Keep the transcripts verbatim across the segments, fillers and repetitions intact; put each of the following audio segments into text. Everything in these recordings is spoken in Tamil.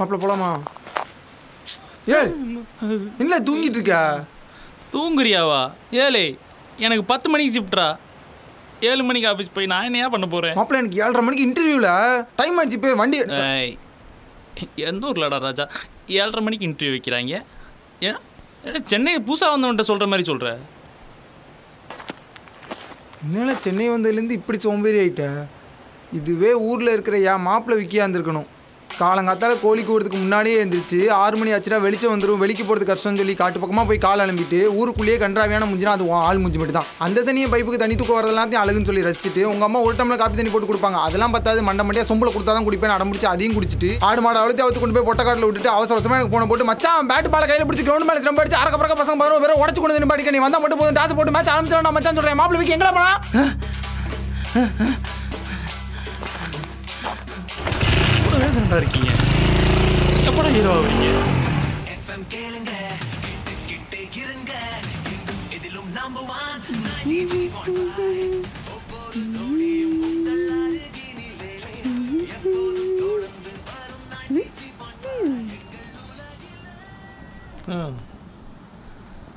மாப்பிள்ள போலாமா? ஏய் என்ன தூங்கிட்டு இருக்க? தூங்குறியாவா? ஏழே எனக்கு பத்து மணிக்கு ஷிஃப்ட்ரா, ஏழு மணிக்கு ஆஃபீஸ் போய் நான் என்னையா பண்ண போகிறேன்? மாப்பிள்ள எனக்கு ஏழரை மணிக்கு இன்டர்வியூவில் டைம் ஆயிடுச்சு, போய் வண்டி எந்த ஊர்லடா ராஜா ஏழரை மணிக்கு இன்டர்வியூ வைக்கிறாங்க? ஏன் ஏன்னா சென்னைக்கு புதுசாக வந்தவன்ட்ட சொல்கிற மாதிரி சொல்கிற, என்னால சென்னை வந்ததுலேருந்து இப்படி சோம்பேறி ஆகிட்ட. இதுவே ஊரில் இருக்கிற என் மாப்பிள்ளை விக்கியா இருந்திருக்கணும். காலங்காத்தால கோழி கூடுறதுக்கு முன்னாடியே எழுந்திரிச்சு ஆறு மணி ஆச்சுன்னா வெளிச்சம் வந்துடும், வெளிக்கு போகிறது கஷ்டம்னு சொல்லி காட்டு பக்கமாக போய் கால் அலம்பிட்டு ஊருக்குள்ளேயே கன்றாவியான முஞ்சினா அது ஆள் முஞ்சி மட்டும் தான். அந்த சனியை பைப்புக்கு தண்ணி தூக்க வரதெல்லாத்தையும் அழகுன்னு சொல்லி ரசிச்சுட்டு உங்கள் அம்மா ஒரு டம்ளர் காப்பி தண்ணி போட்டு கொடுப்பாங்க, அதெல்லாம் பார்த்தாது மண்டை மண்டியாக சொம்பில் கொடுத்தா தான் குடிப்பேன் அடம்பிடிச்சு அதையும் குடிச்சிட்டு ஆடு மாடு அழுத்தி அவத்து கொண்டு போய் பொட்டக்காட்டில் விட்டுட்டு அவசரமாக எனக்கு போன போட்டு மச்சான் பேட்டு பாலை கையில் பிடிச்சி கிரௌண்ட் மேலே ரொம்ப அடிச்சு அரக்க பறக்க பசங்க பாரு வேறு உடச்சு கொண்டு பாடிக்க நீ வந்தால் மட்டும் போதும் டாஸ் போட்டு மேட்ச் ஆரம்பிச்சிடலாம் மச்சான் சொல்கிறேன். மாப்பிள்ளைக்கு எங்களா போனால் இருக்கீங்க எப்படா ஹீரோ ஆவீங்க?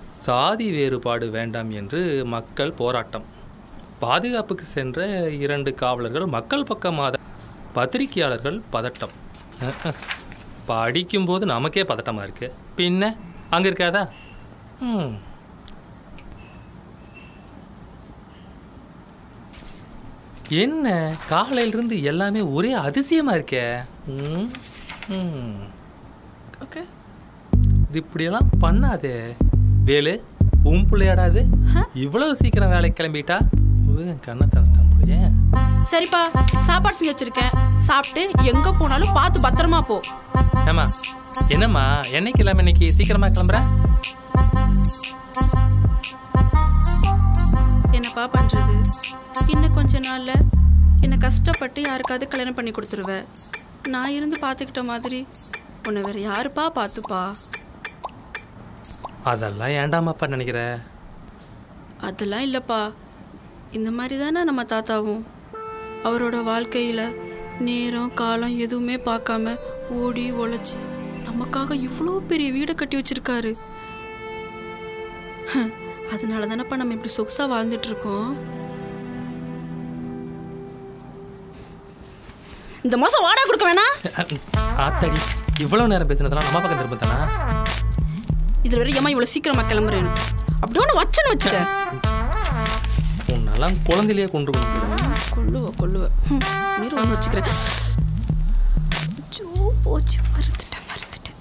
சாதி வேறுபாடு வேண்டாம் என்று மக்கள் போராட்டம், பாதுகாப்புக்கு சென்ற இரண்டு காவலர்கள் மக்கள் பக்கமாக, பத்திரிகையாளர்கள் பதட்டம். படிக்கும்போது நமக்கே பதட்டமாக இருக்குது, பின்ன அங்கே இருக்காதா? ம் என்ன காலையிலிருந்து எல்லாமே ஒரே அதிசயமாக இருக்கே. ம் ம் ஓகே இது இப்படியெல்லாம் பண்ணாது வேலு, உன் பிள்ளையாடாது இவ்வளவு சீக்கிரம் வேலைக்கு கிளம்பிட்டா கண்ணை தரத்தான் பிள்ளையே. சரிப்பா சாப்பாடு செஞ்சு வச்சிருக்கேன், சாப்பிட்டு எங்க போனாலும் பார்த்து பத்திரமா போ. ஏமா என்னம்மா என்னைக்கு இல்லாம இன்னைக்கு சீக்கிரமா கிளம்புற? என்னப்பா பண்றது, இன்னும் கொஞ்ச நாள்ல என்னை கஷ்டப்பட்டு யாருக்காவது கல்யாணம் பண்ணி கொடுத்துருவ, நான் இருந்து பார்த்துக்கிட்ட மாதிரி உன்னை வேற யாருப்பா பார்த்துப்பா? அதெல்லாம் ஏண்டாமாப்பா நினைக்கிற? அதெல்லாம் இல்லப்பா, இந்த மாதிரி தானே நம்ம தாத்தாவும் அவரோட வாழ்க்கையில் நேரம் காலம் எதுவுமே பார்க்காம ஓடி ஒழைச்சி நமக்காக இவ்வளோ பெரிய வீடை கட்டி வச்சிருக்காரு, அதனால தானேப்பா நம்ம இப்படி சொகுசாக வாழ்ந்துட்டுருக்கோம். இந்த மாதம் வாடகை கொடுக்க வேணாம். ஆத்தாடி இவ்வளோ நேரம் பேசினதுனா நம்ம பக்கம் திரும்ப தானா? இதில் வரையும் ஏமா இவ்வளோ சீக்கிரமாக கிளம்புறேன் அப்படி ஒன்று வச்சுன்னு வச்சுக்க எல்லாம் குழந்தையிலேயே கொண்டு கொள்ளுவ கொள்ளுவ நீர் வந்து வச்சுக்கிறேன். ஜோ போச்சு, மறந்துட்டேன் மறந்துட்டேன்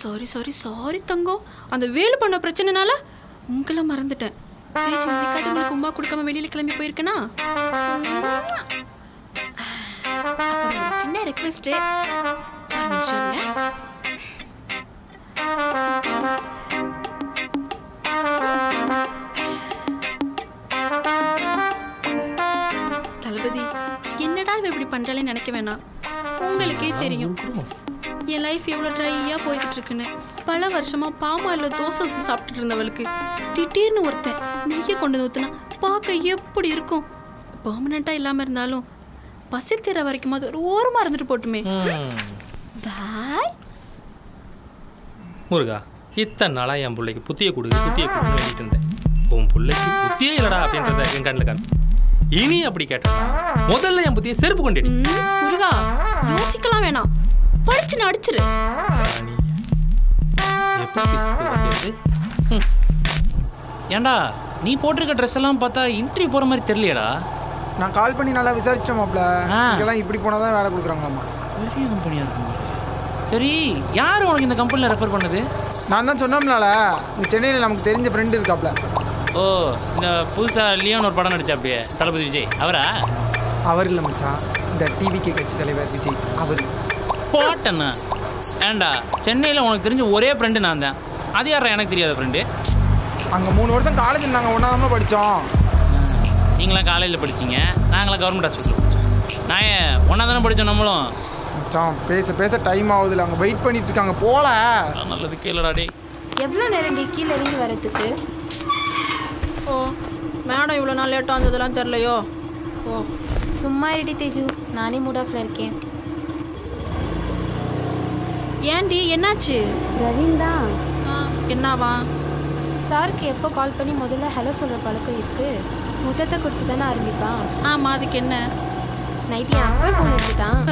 சாரி சாரி சாரி தங்கம், அந்த வேலு பண்ண பிரச்சனைனால உங்களை மறந்துட்டேன். உங்களுக்கு உமா கொடுக்காம வெளியில கிளம்பி போயிருக்கேனா? சின்ன ரெக்வெஸ்ட் பண்றேன்னு நினைக்க வேணாம், உங்களுக்கே தெரியும் என் லைஃப் எவ்வளோ ட்ரையாக போய்கிட்டு இருக்குன்னு. பல வருஷமாக பாமாயில் தோசை சாப்பிட்டுட்டு இருந்தவளுக்கு திடீர்னு ஒருத்தன் நெய்யை கொண்டு வந்து ஊற்றுனா பார்க்க எப்படி இருக்கும்? பர்மனெண்ட்டாக இல்லாமல் இருந்தாலும் பசி தீர வரைக்கும் அது ஒரு ஓரமாக இருந்துட்டு போட்டுமே. முருகா இத்தனை நாளாக என் பிள்ளைக்கு புத்தியை கொடுக்கு புத்தியை கொடுக்குன்னு வேண்டிட்டு இருந்தேன், உன் பிள்ளைக்கு புத்தியே இல்லடா அப்படின்றத என் கண்ணில் காமி. இனி அப்படி கேட்டா முதல்ல என் புத்திய செருப்பு கொண்டு முருகா யோசிக்கலாம் வேணாம் படிச்சு நடிச்சிரு. ஏண்டா நீ போட்டிருக்க ட்ரெஸ் எல்லாம் பார்த்தா இன்டர்வியூ போற மாதிரி தெரியலடா. நான் கால் பண்ணி நல்லா விசாரிச்சிட்டேன் மாப்ள, இதெல்லாம் இப்படி போனாதான் வேலை கொடுக்குறாங்களாமா, பெரிய கம்பெனியா இருக்கும். சரி யார் உங்களுக்கு இந்த கம்பெனியில் ரெஃபர் பண்ணுது? நான் தான் சொன்னோம்னால இங்கே சென்னையில் நமக்கு தெரிஞ்ச ஃப்ரெண்டு இருக்காப்ல. ஓ இந்த புதுசாக லியோன்னு ஒரு படம் நடிச்சா அப்படியே தளபதி விஜய் அவரா? அவர் இல்லை மச்சான், இந்த டிவிகே கட்சி தலைவர் விஜய் அவர். போட்டண்ணா ஏண்டா சென்னையில் உனக்கு தெரிஞ்ச ஒரே ஃப்ரெண்டு நான் தான். அது யாரா எனக்கு தெரியாத ஃப்ரெண்டு? அங்கே மூணு வருஷம் காலேஜில் நாங்கள் ஒன்றாவது படித்தோம். நீங்களாம் காலேஜில் படிச்சிங்க, நாங்களாம் கவர்மெண்ட் ஹாஸ்பிட்டல் படித்தோம். நான் ஒன்றா தானே படித்தோம் நம்மளும். பேச பேச டைம் ஆகுதுல, அங்கே வெயிட் பண்ணிட்டு இருக்காங்க போல. நல்லது கீழடா டே. எவ்வளோ நேரம் டே கீழே இறங்கி வரதுக்கு? ஓ மேடம் இவ்வளோ நாள் லேட்டாக வந்ததெல்லாம் தெரிலையோ. ஓ சும்மா ரெடி தேஜு, நானே மூட் ஆஃப்ல இருக்கேன். ஏன்டி என்னாச்சு? ரவீந்தா என்னவா? சாருக்கு எப்போ கால் பண்ணி முதல்ல ஹலோ சொல்கிற பழக்கம் இருக்குது, முத்தத்தை கொடுத்து தானே ஆரம்பிப்பான். ஆமாம் அதுக்கு என்ன? நைட்டு என் அப்பா ஃபோன் எடுத்துட்டான்,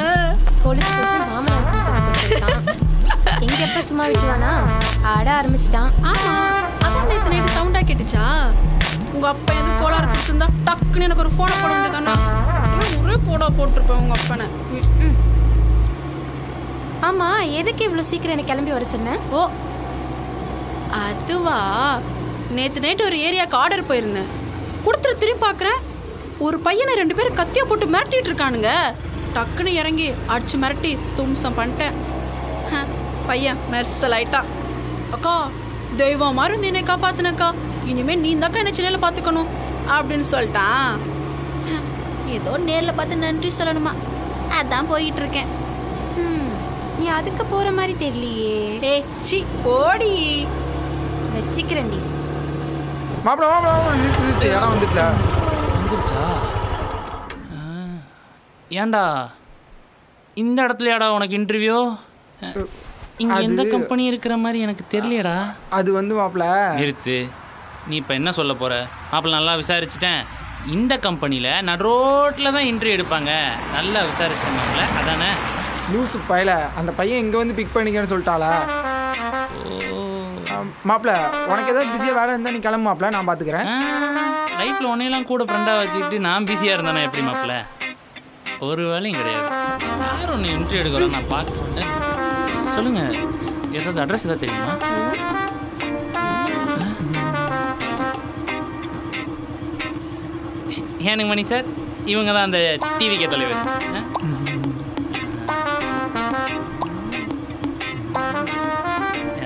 போலீஸ் ஸ்டேஷன் மாமனார் கொடுத்துட்டான். எங்கள் எப்போ சும்மா விட்டுவானா ஆட ஆரம்பிச்சிட்டான். ஆமாம் அதான் நேற்று நைட்டு சவுண்டாக கேட்டுச்சா? உங்கள் அப்பா எது கோளாறு கொடுத்துருந்தா டக்குன்னு எனக்கு ஒரு ஃபோனை போட வேண்டியதானே, ஒரே போடா போட்டிருப்பேன் உங்கள் அப்பனை. ம் ஆமாம் எதுக்கு இவ்வளோ சீக்கிரம் எனக்கு கிளம்பி வர சொன்னேன்? ஓ அதுவா, நேற்று நைட்டு ஒரு ஏரியாவுக்கு ஆர்டர் போயிருந்தேன், கொடுத்துட்டு திரும்பி பார்க்குறேன் ஒரு பையனை ரெண்டு பேரும் கத்தியா போட்டு மிரட்டிட்டு இருக்கானுங்க. டக்குன்னு இறங்கி அடிச்சு மிரட்டி தும்சம் பண்ணிட்டேன். பையன் மெர்சல் ஆயிட்டான். அக்கா தெய்வம் மாதிரி வந்து என்னை காப்பாத்தினக்கா, இனிமேல் நீ தாக்கா என்ன சென்னையில் பார்த்துக்கணும் அப்படின்னு சொல்லிட்டான். ஏதோ நேரில் பார்த்து நன்றி சொல்லணுமா, அதான் போயிட்டு இருக்கேன். நீ அதுக்கு போகிற மாதிரி தெரியலையே. ஏ சி ஓடி வச்சிக்கிறேன். ஏண்டா இந்த இடத்துலயாடா உனக்கு இன்டர்வியூ? இங்கே எந்த கம்பெனி இருக்கிற மாதிரி எனக்கு தெரியலடா. அது வந்து மாப்பிள்ள நிறுத்து, நீ இப்போ என்ன சொல்ல போற? மாப்பிள்ள நல்லா விசாரிச்சுட்டேன், இந்த கம்பெனியில் நடு ரோட்டில் தான் இன்டர்வியூ எடுப்பாங்க. நல்லா விசாரிச்சிட்டேன் மாப்பிள்ள அதானே. லூசு பையல, அந்த பையன் இங்கே வந்து பிக் பண்ணிக்கன்னு சொல்லிட்டாளா? மாப்பிள்ள உனக்கு ஏதாவது பிஸியாக வேலை இருந்தால் நீ கிளம்பு மாப்பிள்ள, நான் பார்த்துக்கிறேன். லைஃப்பில் உன்னையெல்லாம் கூட ஃப்ரெண்டாக வச்சுக்கிட்டு நான் பிஸியாக இருந்தேனா எப்படி மாப்பிள்ள? ஒரு வேலையும் கிடையாது. யாரும் ஒன்று இன்ட்ரிவியூ எடுக்கிறோம் நான் பார்த்துட்டேன். சொல்லுங்கள் ஏதாவது அட்ரஸ் ஏதாவது தெரியுமா? ஏனுங்க மணி சார், இவங்க தான் அந்த டிவிகே தலைவர்.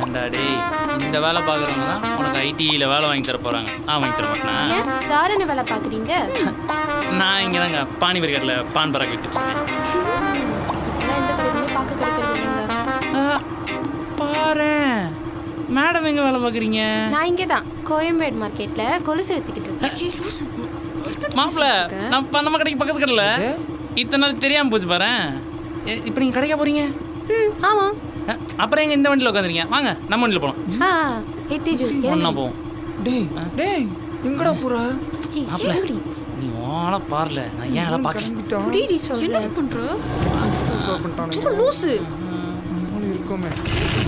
ஏண்டா டே இந்த வேலை பார்க்குறவங்க தான் உனக்கு ஐடியில் வேலை வாங்கி தர போகிறாங்க. ஆ வாங்கி தர மாட்டேன் சார். என்ன வேலை பார்க்குறீங்க? நான் இங்கே தாங்க பானிபூரி கடையில் பான் பராக் விற்றுட்டு இருக்கேன். பாரு மேடம் எங்கே வேலை பார்க்குறீங்க? நான் இங்கே தான் கோயம்பேடு மார்க்கெட்டில் கொலுசு விற்றுக்கிட்டு இருக்கேன். மாப்பிள்ள நம்ம நம்ம கடைக்கு பக்கத்து கடையில் இத்தனை நாள் தெரியாமல் போச்சு பாரு. இப்போ நீங்கள் கடைக்கா போகிறீங்க? ம் ஆமாம். அப்புறம் எங்கள் இந்த வண்டியில் உட்காந்துருக்கீங்க, வாங்க நம்ம வண்டியில் போகலாம். ஒன்றா போவோம். எங்கடா போகிற? நீ ஓன பார்ல நான் ஏன் அத பாக்க முடிடி சொல்ல என்ன பண்ற? ஆக்சிடென்ட் சோ பண்ணிட்டானே லூசு மூணு இருக்குமே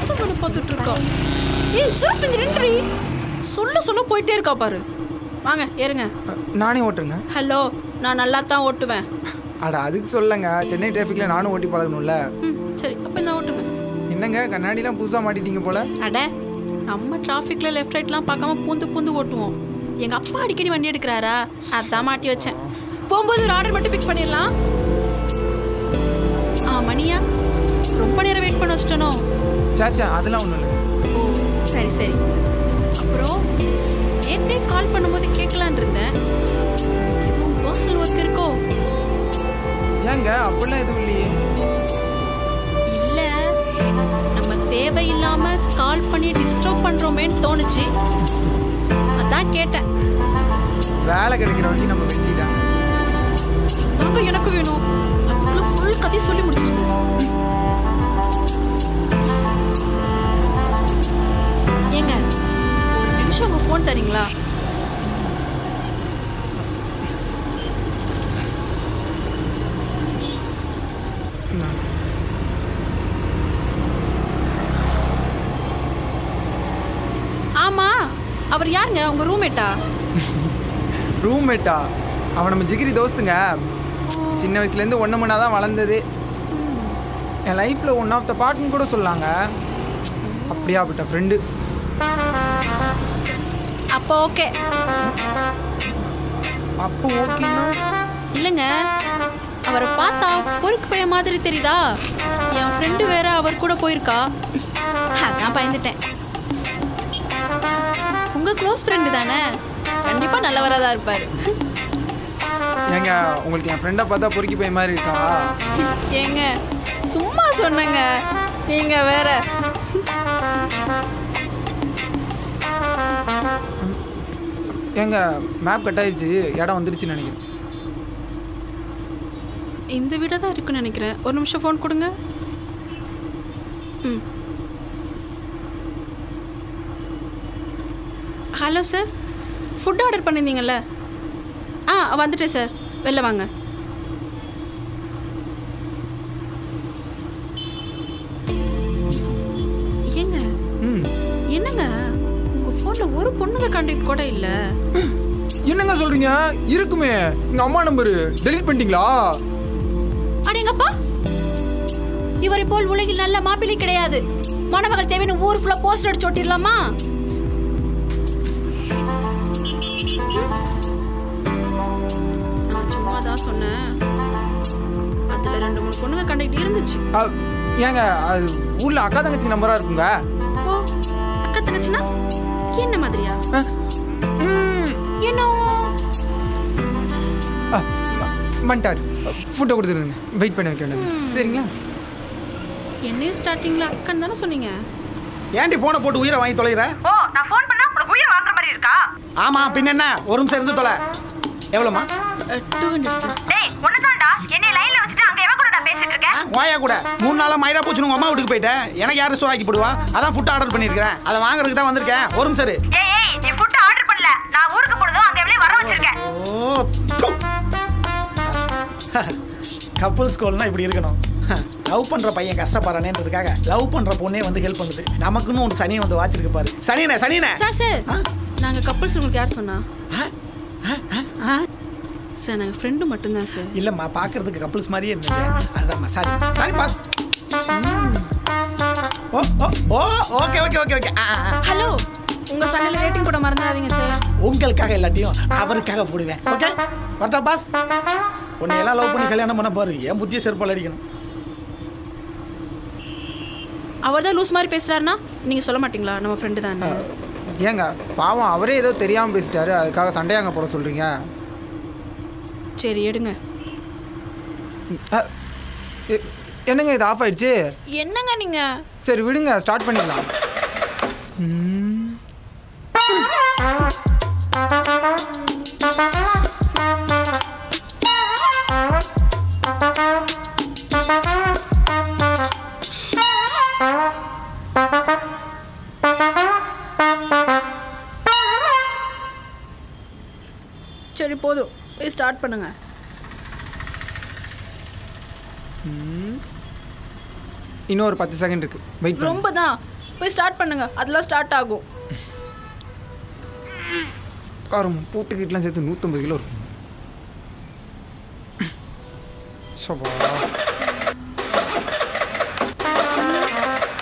அது பண்ணி பாத்துட்டு இருக்கா. ஏய் சரப்பு நின்றி சொல்ல சொல்ல போயிட்டே இருக்கா பாரு. வாங்க ஏறுங்க, நானே ஓட்டுறேங்க. ஹலோ நான் நல்லா தான் ஓட்டுவேன். அட அதுக்கு சொல்லங்க, சென்னை டிராஃபிக்ல நானும் ஓட்டி பழகணும்ல. சரி அப்ப நான் ஓட்டுங்க. என்னங்க கண்ணாடிலாம் பூசா மாட்டிட்டீங்க போல. அட நம்ம டிராஃபிக்ல லெஃப்ட் ரைட்லாம் பார்க்காம பூந்து பூந்து ஓட்டுவோம். எங்க அப்பா அடிக்கடி வண்டி எடுக்கிறாரா அதான் மாட்டி வச்சேன். போகும்போது ஒரு ஆர்டர் மட்டும் பிக் பண்ணிடலாம். ஆ மணியா ரொம்ப நேரம் வெயிட் பண்ண வச்சிட்டனோ? சாச்சா அதெல்லாம் ஒன்றும் இல்லை. ஓ சரி சரி. அப்புறம் நேற்றே கால் பண்ணும்போது கேட்கலான் இருந்தேன், எதுவும் பர்சனல் ஒர்க் இருக்கோ? ஏங்க அப்படிலாம் எதுவும் இல்லையே. இல்லை நம்ம தேவையில்லாமல் கால் பண்ணி டிஸ்டர்ப் பண்ணுறோமேன்னு தோணுச்சு அதான் கேட்டேன். வேலை கிடைக்கிற வரைக்கும் நம்ம வெட்டிதான். அங்க எனக்கு வேணும் அதுக்குள்ள ஃபுல் கதை சொல்லி முடிச்சிருக்கேன். ஏங்க ஒரு நிமிஷம் உங்க ஃபோன் தரீங்களா? ஆமா அவர் யாருங்க? உங்க ரூம்மேட்டா? ரூம்மேட்டா அவன் நம்ம ஜிகிரி தோஸ்துங்க, சின்ன வயசுலேருந்து ஒன்று மணி தான் வளர்ந்தது. என் லைஃப்பில் ஒன் ஆஃப் த பாட்டுன்னு கூட சொல்லாங்க. அப்படியா பட்ட ஃப்ரெண்டு. அப்போ ஓகே. அப்போ ஓகேண்ணா இல்லைங்க, அவரை பார்த்தா பொறுக்கு பைய மாதிரி தெரியுதா? என் ஃப்ரெண்டு வேற அவர் கூட போயிருக்கா, அதான் பயந்துட்டேன். உங்கள் க்ளோஸ் ஃப்ரெண்டு தானே, கண்டிப்பாக நல்லவராக தான் இருப்பார். ஏங்க உங்களுக்கு என் ஃப்ரெண்டை பார்த்தா பொறுக்கி போய் மாதிரி இருக்கா? ஏங்க சும்மா சொன்னங்க, நீங்கள் வேற. ஏங்க மேப் கட் ஆயிடுச்சு, இடம் வந்துடுச்சுன்னு நினைக்கிறேன். இந்த வீடாக தான் இருக்குன்னு நினைக்கிறேன். ஒரு நிமிஷம் ஃபோன் கொடுங்க. ம் ஹலோ சார், ஃபுட் ஆர்டர் பண்ணியிருந்தீங்கள்ல? ஆ வந்துட்டேன் சார், வெளில வாங்க. ஏங்க என்னங்க உங்கள் ஃபோனில் ஒரு பொண்ணுங்க கான்டாக்ட் கூட இல்லை. என்னங்க சொல்கிறீங்க? இருக்குமே, எங்கள் அம்மா நம்பரு டெலிட் பண்ணிட்டீங்களா? அடேங்கப்பா, இவரை போல் உலகில் நல்ல மாப்பிள்ளை கிடையாது. மணமகள் தேவைன்னு ஊர் ஃபுல்லாக போஸ்டர் அடிச்சு ஓட்டிடலாமா? ஒரு நிமிஷம் இருந்து தொலை. எவ்வளோமா? two hundred sir. டேய் ஒண்ணு தான்டா, என்னைய லைன்ல வச்சிட்டு அங்க எவ கூட நான் பேசிட்டு இருக்கேன்? வாயா கூட மூணு நாளா மைரா போச்சுனுங்க அம்மா வீட்டுக்கு போய்ட்டேன். எனக்கு யாரு சோறாக்கி போடுவா? அதான் ஃபுட் ஆர்டர் பண்ணியிருக்கேன், அதை வாங்குறதுக்கு தான் வந்திருக்கேன். ஒரு நிமிஷம். ஏய் ஏய் நீ ஃபுட் ஆர்டர் பண்ணல, நான் ஊருக்கு போறதோ அங்க எவளே வர வச்சிருக்கேன். ஓ கப்புள் ஸ்கூல்னா இப்படி இருக்கணும். லவ் பண்ற பையன் கஷ்டப்படுறானேன்றதுக்காக லவ் பண்ற பொண்ணே வந்து ஹெல்ப் பண்ணுது. நமக்குன்னு ஒரு சனியை வந்து வாச்சிருக்கு பாரு. சனியனே சனியனே சார் சார், நாங்க கப்புள்ஸ் உங்களுக்கு யார் சொன்னா? சார் நாங்கள் ஃப்ரெண்டு மட்டும்தான் சார். இல்லைம்மா பார்க்குறதுக்கு கப்புள்ஸ் மாதிரியே இருந்தது, அதுதான்மா. Sorry sorry boss. Oh oh oh okay okay okay okay. Hello, உங்கள் சன்னில் ரேட்டிங் போட மறந்துடாதீங்க சார். உங்களுக்காக எல்லாத்தையும் அவருக்காக போடுவேன். ஓகே வரட்டா பாஸ். உன்னை எல்லாம் லவ் பண்ணி கல்யாணம் பண்ண பாரு, என் புத்தியை செருப்பால் அடிக்கணும். அவர் தான் லூஸ் மாதிரி பேசுகிறாருன்னா நீங்கள் சொல்ல மாட்டிங்களா நம்ம ஃப்ரெண்டு தான்? ஏங்க பாவம் அவரே ஏதோ தெரியாமல் பேசிட்டாரு, அதுக்காக சண்டையாங்க போட சொல்கிறீங்க? சரி எடுங்க. என்னங்க இது ஆஃப் ஆயிடுச்சு? என்னங்க நீங்கள்? சரி விடுங்க, ஸ்டார்ட் பண்ணிடலாம். சரி போதும், போய் ஸ்டார்ட் பண்ணுங்க. இன்னும் ஒரு பத்து செகண்ட் இருக்கு, வெயிட். ரொம்ப தான், போய் ஸ்டார்ட் பண்ணுங்க, அதெல்லாம் ஸ்டார்ட் ஆகும். காரம் போட்டுக்கிட்டலாம் சேர்த்து நூற்றம்பது கிலோ இருக்கும்.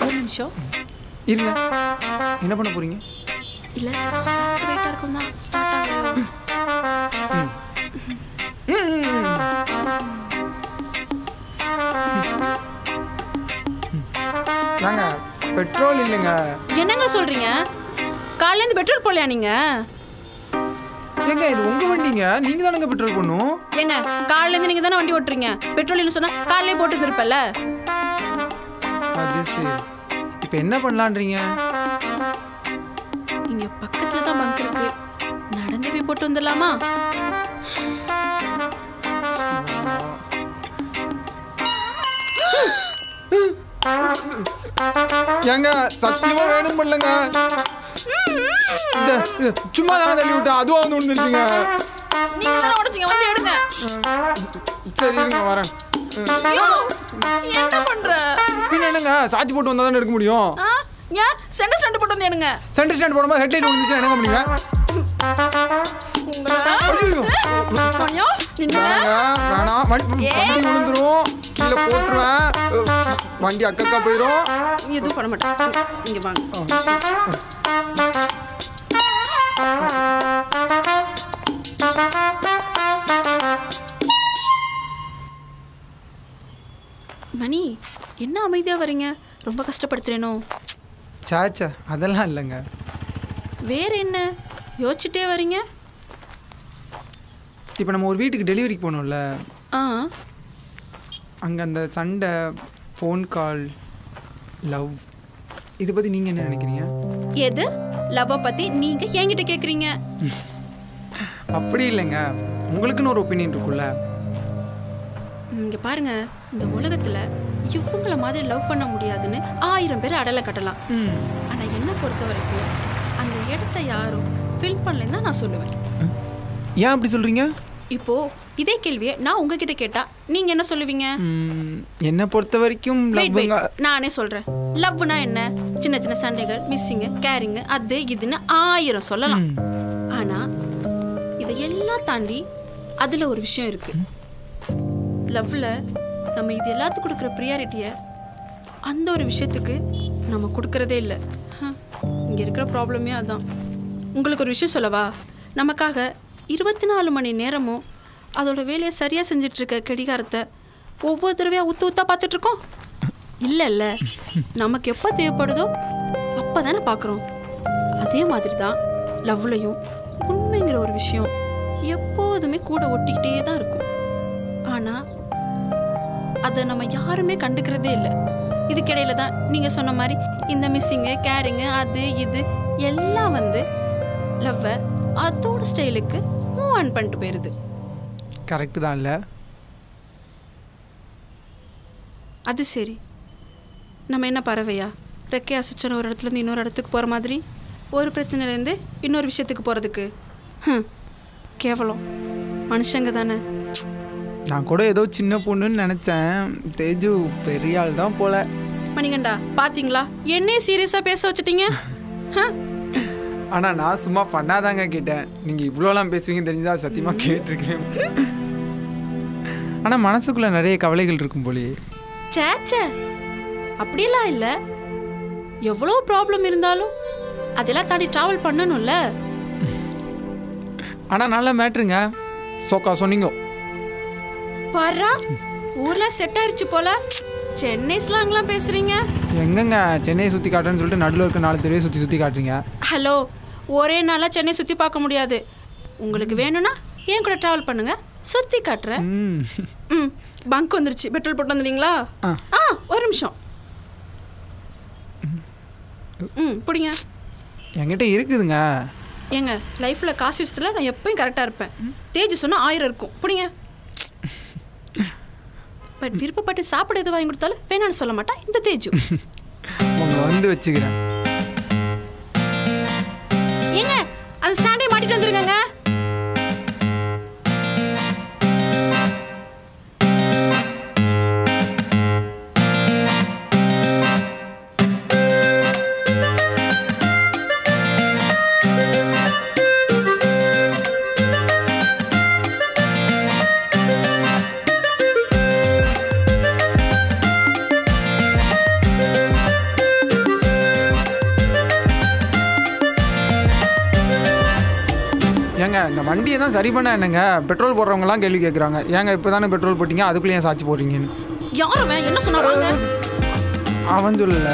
ஒரு நிமிஷம் இருங்க, என்ன பண்ண போறீங்க? இல்லை வெயிட்டாக இருக்கும் தான், ஸ்டார்ட் ஆகும். நாங்க பெட்ரோல் இல்லைங்க. என்னங்க சொல்றீங்க? காலையில இருந்து பெட்ரோல் போடலையா நீங்க? ஏங்க இது உங்க வண்டிங்க, நீங்க தானங்க பெட்ரோல் போடணும். ஏங்க காலையில இருந்து நீங்க தான வண்டி ஓட்டுறீங்க, பெட்ரோல் இல்லைன்னு சொன்னா காலையிலே போட்டு இருப்பல்ல. அது சரி, இப்போ என்ன பண்ணலாம்ன்றீங்க? இங்க பக்கத்துல தான் பங்க் இருக்கு, நடந்து போய் போட்டு வந்துடலாமா? ஏங்க சத்தியமா வேணும் பண்ணலங்க, சும்மா தான் தள்ளி விட்டேன், அதுவும் வந்து விழுந்துருச்சுங்க. நீங்க தான் உடைச்சிங்க, வந்து எடுங்க. சரி இருங்க வரேன். என்ன பண்ற? பின்ன என்னங்க சாட்சி போட்டு வந்தா தான் எடுக்க முடியும். ஏன் சென்டர் ஸ்டாண்ட் போட்டு வந்து எடுங்க. சென்டர் ஸ்டாண்ட் போடும்போது ஹெட்லைட் விழுந்துச்சு, என்னங்க பண்ணுவீங்க? உங்களா ஐயோ கொஞ்சம் நின்னுங்க. வேணாம், வண்டி விழுந்துரும். கீழே போட்டுருவேன். வண்டி அக்கா போயிடும். எதுவும் பண்ண மாட்டேன். இங்கே வாங்க. மணி, என்ன அமைதியாக வரீங்க? ரொம்ப கஷ்டப்படுத்துறேனோ? சாச்சா, அதெல்லாம் இல்லைங்க. வேறு என்ன யோசிச்சுட்டே வரீங்க? இப்போ நம்ம ஒரு வீட்டுக்கு டெலிவரிக்கு போனோம்ல, ஆ, அங்கே அந்த சண்டை, ஃபோன் கால், லவ், இதை பற்றி நீங்கள் என்ன நினைக்கிறீங்க? எது லவ்வை பற்றி நீங்கள் என்கிட்ட கேட்குறீங்க? அப்படி இல்லைங்க, உங்களுக்குன்னு ஒரு ஒப்பீனியன் இருக்குல்ல. இங்கே பாருங்கள், இந்த உலகத்தில் இவங்கள மாதிரி லவ் பண்ண முடியாதுன்னு ஆயிரம் பேர் அடலை கட்டலாம். ஆனால் என்னை பொறுத்த வரைக்கும் அந்த இடத்த யாரும் ஃபில் பண்ணலன்னு தான் நான் சொல்லுவேன். ஏன் அப்படி சொல்கிறீங்க? இப்போது இதே கேள்வியை நான் உங்ககிட்ட கேட்டால் நீங்கள் என்ன சொல்லுவீங்க? என்னை பொறுத்த வரைக்கும் நானே சொல்கிறேன், லவ்னா என்ன? சின்ன சின்ன சண்டைகள், மிஸ்ஸிங்கு, கேரிங்கு, அது இதுன்னு ஆயிரம் சொல்லலாம். ஆனால் இதையெல்லாம் தாண்டி அதில் ஒரு விஷயம் இருக்குது. லவ்வில் நம்ம இது எல்லாத்துக்கும் கொடுக்குற ப்ரியாரிட்டியை அந்த ஒரு விஷயத்துக்கு நம்ம கொடுக்குறதே இல்லை. இங்கே இருக்கிற ப்ராப்ளமே அதுதான். உங்களுக்கு ஒரு விஷயம் சொல்லவா? நமக்காக இருபத்தி நாலு மணி நேரமும் அதோட வேலையை சரியாக செஞ்சிட்ருக்க கடிகாரத்தை ஒவ்வொரு தடவையாக ஊற்று ஊற்றா பார்த்துட்ருக்கோம். இல்லை இல்லை, நமக்கு எப்போ தேவைப்படுதோ அப்போ தானே பார்க்குறோம். அதே மாதிரி தான் லவ்லையும் உண்மைங்கிற ஒரு விஷயம் எப்போதுமே கூட ஒட்டிக்கிட்டே தான் இருக்கும். ஆனால் அதை நம்ம யாருமே கண்டுக்கிறதே இல்லை. இதுக்கிடையில தான் நீங்கள் சொன்ன மாதிரி இந்த மிஸ்ஸிங்கு, கேரிங்கு, அது இது எல்லாம் வந்து லவ்வை அதோட ஸ்டைலுக்கு மூவ் ஆன் பண்ணிட்டு போயிடுது. கரெக்டு தான் இல்லை? அது சரி, நம்ம என்ன பறவையா ரெக்கை அசைச்சோன்னு ஒரு இடத்துலேருந்து இன்னொரு இடத்துக்கு போகிற மாதிரி ஒரு பிரச்சனைலேருந்து இன்னொரு விஷயத்துக்கு போகிறதுக்கு? ம், கேவலம். மனுஷங்க தானே. நான் கூட ஏதோ சின்ன பொண்ணுன்னு நினச்சேன், தேஜு பெரிய ஆள் தான் போல. மணிகண்டா, பார்த்தீங்களா என்னையே சீரியஸாக பேச வச்சுட்டீங்க. ஆனால் நான் சும்மா பண்ணாதாங்க கேட்டேன். நீங்கள் இவ்வளோலாம் பேசுவீங்கன்னு தெரிஞ்சா சத்தியமாக கேட்டிருக்கேன். ஆனால் மனசுக்குள்ளே நிறைய கவலைகள் இருக்கும் போலயே. சேச்சே, அப்படிலாம் இல்லை. எவ்வளோ ப்ராப்ளம் இருந்தாலும் அதெல்லாம் தாண்டி ட்ராவல் பண்ணணும்ல. ஆனால் நல்லா மேட்ருங்க சோக்கா சொன்னீங்க. பாரா, ஊர்ல செட் ஆயிருச்சு போல. சென்னை ஸ்லாங்லாம் பேசுறீங்க. எங்கங்க சென்னை சுத்தி காட்டுறேன்னு சொல்லிட்டு நடுவில் இருக்க நாலு தெருவே சுத்தி சுத்தி காட்டுறீங்க. ஹலோ, ஒரே நாளா சென்னை சுத்தி பார்க்க முடியாது. உங்களுக்கு வேணும்னா ஏன் கூட டிராவல் பண்ணுங்க, சுத்தி காட்டுறேன். ம், பங்க் வந்துருச்சு. பெட்ரோல் போட்டு வந்துடுறீங்களா? ஆ, ஒரு நிமிஷம். ம், பிடிங்க. என்கிட்ட இருக்குதுங்க. எங்க லைஃப்ல காசு விஷயத்துல நான் எப்பயும் கரெக்டா இருப்பேன். தேஜ் சொன்னா ஆயிரம் இருக்கும். பிடிங்க. பட் விருப்பப்பட்டு சாப்பிட எது வாங்கி கொடுத்தாலும் வேணான்னு சொல்ல மாட்டா இந்த தேஜு. உங்களை வந்து வச்சுக்கிறேன். ஏங்க அந்த ஸ்டாண்டை மாட்டிட்டு வந்துருங்க. இந்த வண்டியை தான் சரி பண்ண என்னங்க பெட்ரோல் போடுறவங்கலாம் கேள்வி கேட்குறாங்க. ஏங்க இப்போ தானே பெட்ரோல் போட்டிங்க, அதுக்குள்ளே ஏன் சாட்சி போடுறீங்கன்னு? யார் அவன்? என்ன சொன்னாங்க? அவன் சொல்லல,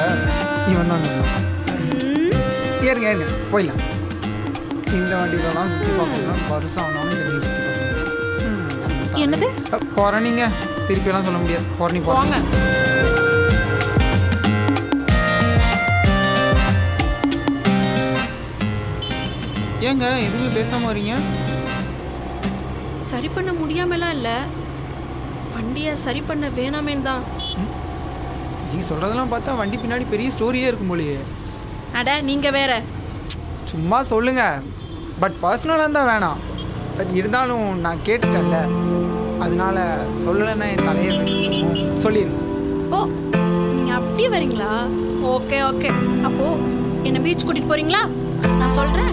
இவன் தான். ஏறுங்க ஏறுங்க போயிடலாம். இந்த வண்டியிலாம் சுற்றி பார்க்கணும், வருஷம் ஆனாலும் என்னது போறீங்க திருப்பியெல்லாம் சொல்ல முடியாது. போறீங்க போவாங்க. ஏங்க எதுவுமே பேசாமல் வரீங்க? சரி பண்ண முடியாமலாம் இல்லை, வண்டியை சரி பண்ண வேணாமேன்னு தான். நீங்கள் சொல்கிறதெல்லாம் பார்த்தா வண்டி பின்னாடி பெரிய ஸ்டோரியே இருக்கும் போலியே. அட நீங்கள் வேற. சும்மா சொல்லுங்கள். பட் பர்சனலாக இருந்தால் வேணாம். பட் இருந்தாலும் நான் கேட்டுட்டேன்ல, அதனால சொல்லலைன்னா என் தலையை சொல்லிடுங்க. ஓ, நீங்கள் அப்படியே வரீங்களா? Okay okay. அப்போது என்னை பீச் கூட்டிகிட்டு போகிறீங்களா? நான் சொல்கிறேன்.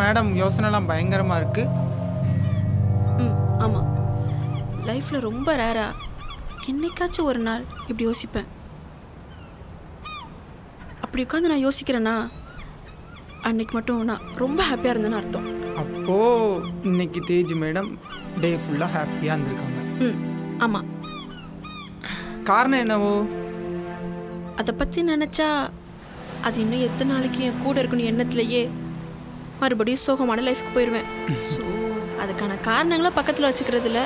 மேடம் யோசனைலாம் பயங்கரமா இருக்கு. ம் ஆமா. லைஃப்ல ரொம்ப ரேரா என்னைக்காச்சும் ஒரு நாள் இப்படி யோசிப்பேன். அப்படி உட்காந்து நான் யோசிக்கிறேன்னா அன்னைக்கு மட்டும் நான் ரொம்ப ஹாப்பியா இருந்தேன்னு அர்த்தம். அப்போ இன்னைக்கு தேஜ் மேடம் டே ஃபுல்லா ஹாப்பியா இருந்திருக்காங்க. ம் ஆமா. காரணம் என்னவோ அதை பத்தி நினைச்சா அது இன்னும் எத்தனை நாளைக்கு என் கூட இருக்குன்னு எண்ணத்துலயே மறுபடியும் சோகமான லைஃப்க்கு போயிடுவேன். ஸோ அதுக்கான காரணங்களை பக்கத்தில் வச்சுக்கிறதுல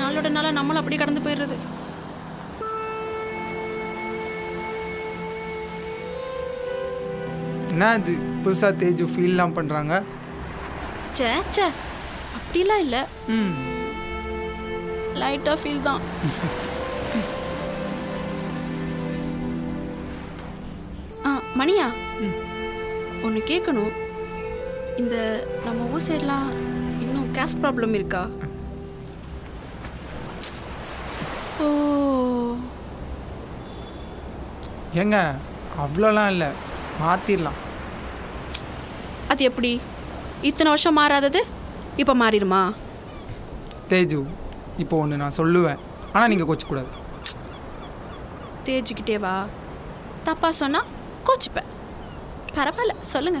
நாளோட நாளாக நம்மளும் அப்படியே கடந்து போயிடுறது. என்ன அது புதுசாக தேஜு ஃபீல்லாம் பண்ணுறாங்க? சே சே அப்படிலாம் இல்லை, லைட்டாக ஃபீல் தான். ஆ மணியா, ஒன்று கேட்கணும். இந்த நம்ம ஊர் சைட்லாம் இன்னும் கேஸ்ட் ப்ராப்ளம் இருக்கா? ஓ ஏங்க அவ்வளோலாம் இல்லை, மாற்றிடலாம். அது எப்படி? இத்தனை வருஷம் மாறாதது இப்போ மாறிடுமா? தேஜு இப்போ ஒன்று நான் சொல்லுவேன், ஆனால் நீங்கள் கோச்சிக்கூடாது. தேஜுக்கிட்டேவா தப்பாக சொன்னால் கோச்சிப்பேன். பரவாயில்ல சொல்லுங்க.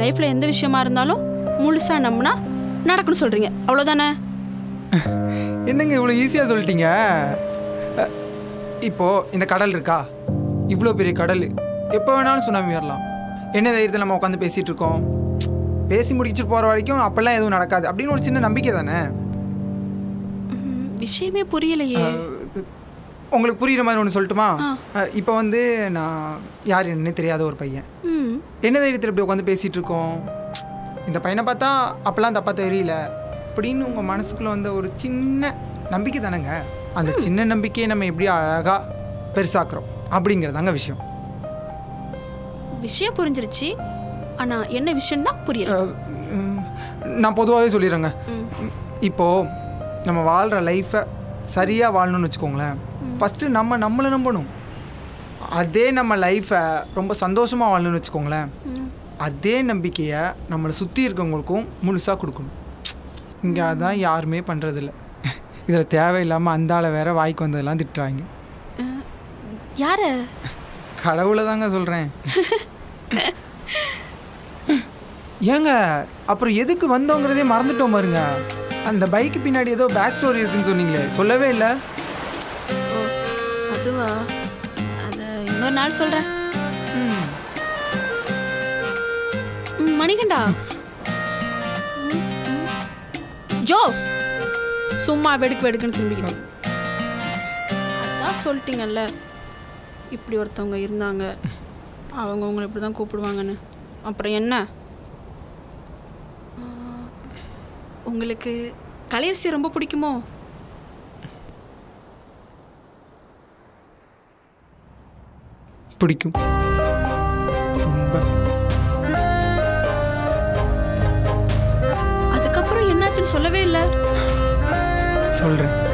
லைஃப்பில் எந்த விஷயமா இருந்தாலும் முழுசாக நம்பினா நடக்குன்னு சொல்கிறீங்க, அவ்வளோதானே? என்னங்க இவ்வளோ ஈஸியாக சொல்லிட்டீங்க. இப்போது இந்த கடல் இருக்கா, இவ்வளோ பெரிய கடல், எப்போ வேணாலும் சுனாமி வரலாம். என்ன தைரியத்தில் நம்ம உட்காந்து பேசிகிட்டு இருக்கோம்? பேசி முடிச்சுட்டு போகிற வரைக்கும் அப்போல்லாம் எதுவும் நடக்காது அப்படின்னு ஒரு சின்ன நம்பிக்கை தானே. விஷயமே புரியலையே. உங்களுக்கு புரிகிற மாதிரி ஒன்று சொல்லட்டுமா? இப்போ வந்து நான் யார் என்னன்னு தெரியாத ஒரு பையன், என்ன தைரியத்தில் இப்படி உட்காந்து பேசிகிட்டு இருக்கோம், இந்த பையனை பார்த்தா அப்போல்லாம் தப்பாக தெரியல அப்படின்னு உங்கள் மனசுக்குள்ளே வந்த ஒரு சின்ன நம்பிக்கை தானேங்க. அந்த சின்ன நம்பிக்கையை நம்ம எப்படி அழகாக பெருசாக்குறோம் அப்படிங்கிறதாங்க விஷயம். விஷயம் புரிஞ்சிருச்சு, ஆனால் என்ன விஷயம் தான் புரியல. நான் பொதுவாகவே சொல்லிடுறேங்க. இப்போது நம்ம வாழ்கிற லைஃப்பை சரியாக வாழணும்னு வச்சுக்கோங்களேன், ஃபஸ்ட்டு நம்ம நம்மளை நம்பணும். அதே நம்ம லைஃப்பை ரொம்ப சந்தோஷமாக வாழணும்னு வச்சுக்கோங்களேன், அதே நம்பிக்கையை நம்மளை சுற்றி இருக்கவங்களுக்கும் முழுசாக கொடுக்கணும். இங்கே அதான் யாருமே பண்ணுறதில்ல. இதில் தேவையில்லாமல் அந்தால வேறு வாய்க்கு வந்ததெல்லாம் திட்டுறாங்க. யார? கடவுளை தாங்க சொல்கிறேன். ஏங்க அப்புறம் எதுக்கு வந்தோங்கிறதே மறந்துட்டோம் பாருங்க. அந்த பைக்கு பின்னாடி ஏதோ பேக் ஸ்டோரி இருக்குன்னு சொன்னீங்களே, சொல்லவே இல்லை. அதுவா, அதை இன்னொரு நாள் சொல்கிறேன். ம் மணிகண்டா ஜோ சும்மா வெடுக்கு வெடுக்குன்னு திரும்பிக்கிட்டேன். அதான் சொல்லிட்டீங்கல்ல இப்படி ஒருத்தவங்க இருந்தாங்க, அவங்க உங்களை இப்படி தான் கூப்பிடுவாங்கன்னு. அப்புறம் என்ன, உங்களுக்கு கலையரசி ரொம்ப பிடிக்குமோ? பிடிக்கும் ரொம்ப. அதுக்கப்புறம் என்னாச்சுன்னு சொல்லவே இல்லை. சொல்றேன்.